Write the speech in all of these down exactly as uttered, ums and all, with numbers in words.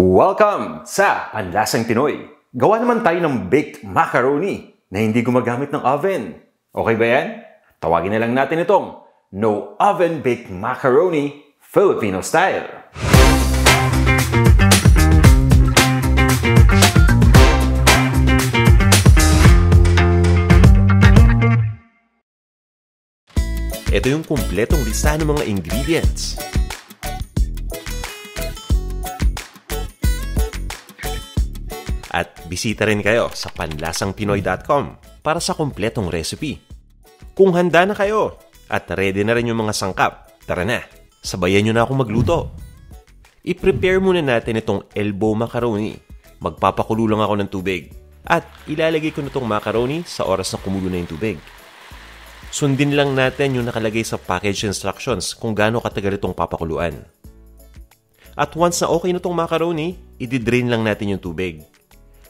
Welcome sa Panlasang Pinoy! Gawa naman tayo ng baked macaroni na hindi gumagamit ng oven. Okay ba yan? Tawagin na lang natin itong No Oven Baked Macaroni Filipino Style. Ito yung kumpletong listahan ng mga ingredients. At bisita rin kayo sa panlasang pinoy dot com para sa kumpletong recipe. Kung handa na kayo at ready na rin yung mga sangkap, tara na, sabayan nyo na ako magluto. I-prepare muna natin itong elbow macaroni. Magpapakulo lang ako ng tubig. At ilalagay ko na itong macaroni sa oras na kumulo na yung tubig. Sundin lang natin yung nakalagay sa package instructions kung gaano katagal itong papakuluan. At once na okay na itong macaroni, i-drain lang natin yung tubig.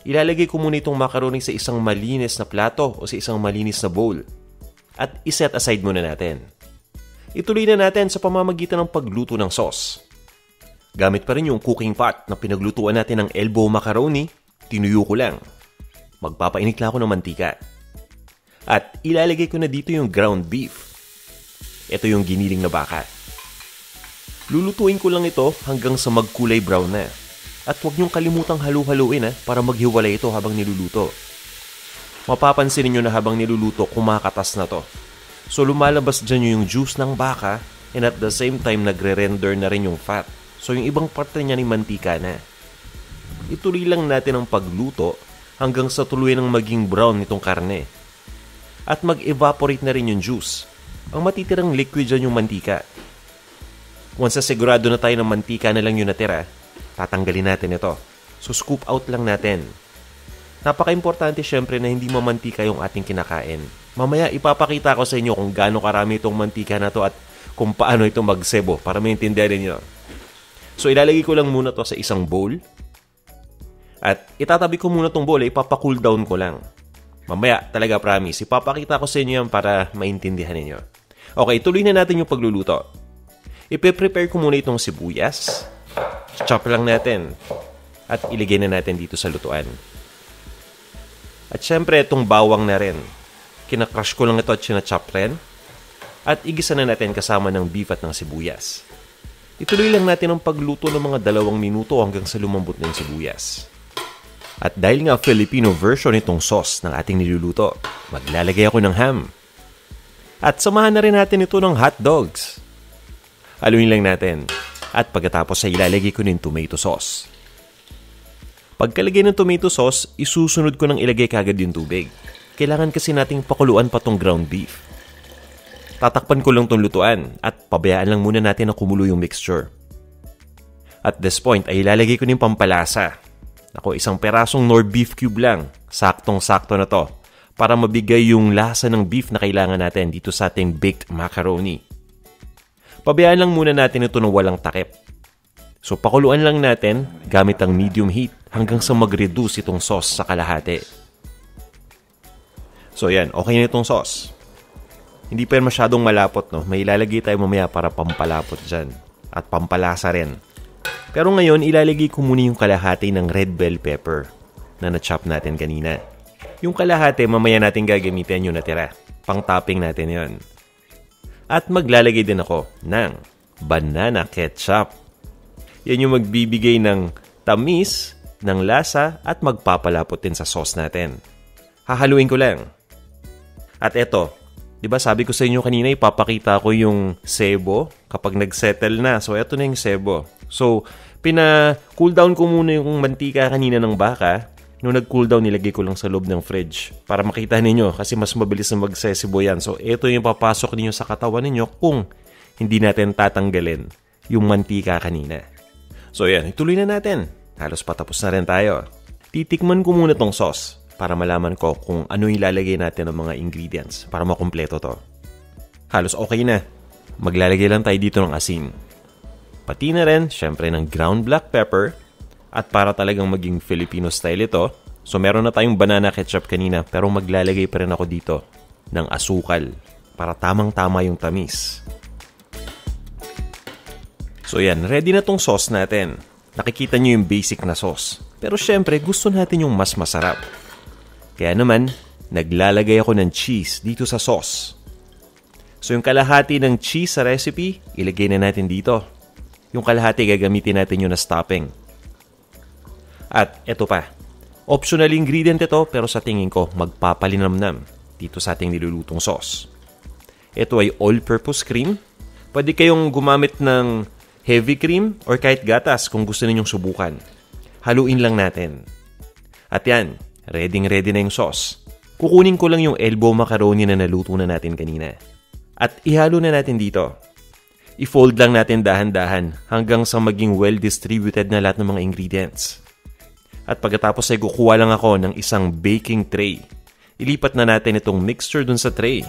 Ilalagay ko muna itong macaroni sa isang malinis na plato o sa isang malinis na bowl at iset aside muna natin. Ituloy na natin sa pamamagitan ng pagluto ng sauce. Gamit pa rin yung cooking pot na pinaglutuan natin ng elbow macaroni, tinuyo ko lang. Magpapainit lang ako ng mantika. At ilalagay ko na dito yung ground beef. Ito yung giniling na baka. Lulutuin ko lang ito hanggang sa magkulay brown na. At huwag niyong kalimutang halu-haluin ha, para maghiwalay ito habang niluluto. Mapapansin niyo na habang niluluto, kumakatas na to. So lumalabas dyan yung juice ng baka and at the same time nagre-render na rin yung fat. So yung ibang parte niya ni mantika na. Ituloy lang natin ang pagluto hanggang sa tuluyan ng maging brown nitong karne. At mag-evaporate na rin yung juice. Ang matitirang liquid dyan yung mantika. Once sigurado na tayo ng mantika na lang yung natira, tatanggalin natin ito. So, scoop out lang natin. Napaka-importante syempre na hindi mamantika yung ating kinakain. Mamaya, ipapakita ko sa inyo kung gaano karami itong mantika na to at kung paano ito magsebo para maintindihan niyo. So, ilalagay ko lang muna to sa isang bowl. At itatabi ko muna itong bowl, ipapakool down ko lang. Mamaya, talaga promise, ipapakita ko sa inyo yan para maintindihan niyo. Okay, tuloy na natin yung pagluluto. Ipe-prepare ko muna itong sibuyas. Chop lang natin at iligay na natin dito sa lutuan. At syempre itong bawang na rin. Kinakrush ko lang ito at sinachop rin. At igisa na natin kasama ng beef at ng sibuyas. Ituloy lang natin ang pagluto ng mga dalawang minuto hanggang sa lumambot ng sibuyas. At dahil nga Filipino version itong sauce ng ating niluluto, maglalagay ako ng ham. At samahan na rin natin ito ng hot dogs. Haluin lang natin. At pagkatapos ay ilalagay ko ng tomato sauce. Pagkalagay ng tomato sauce, isusunod ko ng ilagay kagad yung tubig. Kailangan kasi nating pakuluan pa tong ground beef. Tatakpan ko lang tong lutuan at pabayaan lang muna natin na kumulo yung mixture. At this point ay ilalagay ko ng pampalasa. Ako, isang perasong Knorr beef cube lang. Saktong-sakto na to para mabigay yung lasa ng beef na kailangan natin dito sa ating baked macaroni. Pabayaan lang muna natin ito ng walang takip. So pakuluan lang natin gamit ang medium heat hanggang sa mag-reduce itong sauce sa kalahati. So yan, okay na itong sauce. Hindi pa masyadong malapot, no? May ilalagay tayo mamaya para pampalapot dyan. At pampalasa rin. Pero ngayon, ilalagay ko muna yung kalahati ng red bell pepper na na-chop natin kanina. Yung kalahati, mamaya natin gagamitin yung natira. Pang-topping natin yon. At maglalagay din ako ng banana ketchup. Yan yung magbibigay ng tamis, ng lasa, at magpapalapot din sa sauce natin. Hahaluin ko lang. At eto, di ba sabi ko sa inyo kanina, ipapakita ko yung sebo kapag nagsettle na. So, eto na yung sebo. So, pina-cool down ko muna yung mantika kanina ng baka. Nung nag-cool down, nilagay ko lang sa loob ng fridge para makita ninyo kasi mas mabilis na magsesibo yan. So, ito yung papasok ninyo sa katawan ninyo kung hindi natin tatanggalin yung mantika kanina. So, yan. Ituloy na natin. Halos patapos na rin tayo. Titikman ko muna tong sauce para malaman ko kung ano ilalagay natin ng mga ingredients para makumpleto to. Halos okay na. Maglalagay lang tayo dito ng asin. Pati na rin, syempre, ng ground black pepper. At para talagang maging Filipino style ito, so meron na tayong banana ketchup kanina pero maglalagay pa rin ako dito ng asukal para tamang-tama yung tamis. So yan, ready na tong sauce natin. nakikita nyo yung basic na sauce. Pero syempre, gusto natin yung mas masarap. Kaya naman, naglalagay ako ng cheese dito sa sauce. So yung kalahati ng cheese sa recipe, ilagay na natin dito. Yung kalahati gagamitin natin yun na stuffing. At eto pa, optional ingredient ito pero sa tingin ko magpapalinamnam dito sa ating nilulutong sauce. Ito ay all-purpose cream. Pwede kayong gumamit ng heavy cream or kahit gatas kung gusto ninyong subukan. Haluin lang natin. At yan, ready-ready na yung sauce. Kukunin ko lang yung elbow macaroni na naluto na natin kanina. At ihalo na natin dito. I-fold lang natin dahan-dahan hanggang sa maging well-distributed na lahat ng mga ingredients. At pagkatapos ay kukuha lang ako ng isang baking tray. Ilipat na natin itong mixture dun sa tray.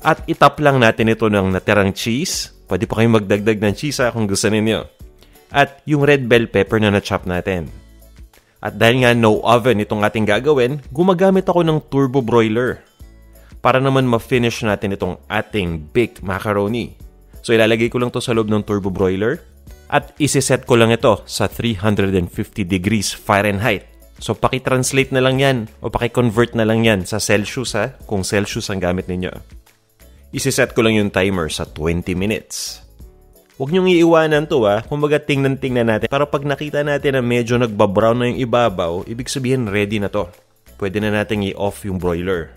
At itap lang natin ito ng natirang cheese. Pwede pa kayong magdagdag ng cheese ha, kung gusto ninyo. At yung red bell pepper na na-chop natin. At dahil nga no oven itong ating gagawin, gumagamit ako ng turbo broiler. Para naman ma-finish natin itong ating baked macaroni. So ilalagay ko lang to sa loob ng turbo broiler. At isiset ko lang ito sa three hundred fifty degrees Fahrenheit. So pakitranslate na lang yan o pakiconvert na lang yan sa Celsius ha, kung Celsius ang gamit ninyo. Isiset ko lang yung timer sa twenty minutes. Huwag nyong iiwanan to ha. Kumbaga tingnan-tingnan natin. Para pag nakita natin na medyo nagbabrown na yung ibabaw, ibig sabihin ready na to. Pwede na natin i-off yung broiler.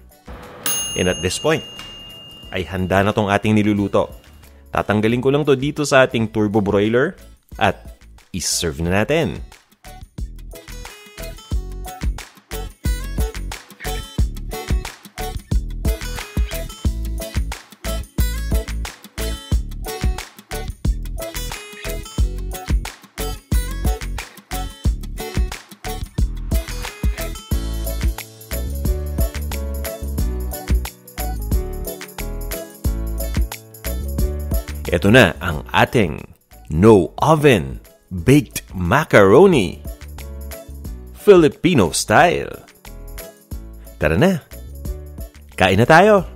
And at this point, ay handa na tong ating niluluto. Tatanggalin ko lang to dito sa ating turbo broiler at iserve na natin. Ito na ang ating No Oven Baked Macaroni Filipino Style. Tara na, kain na tayo!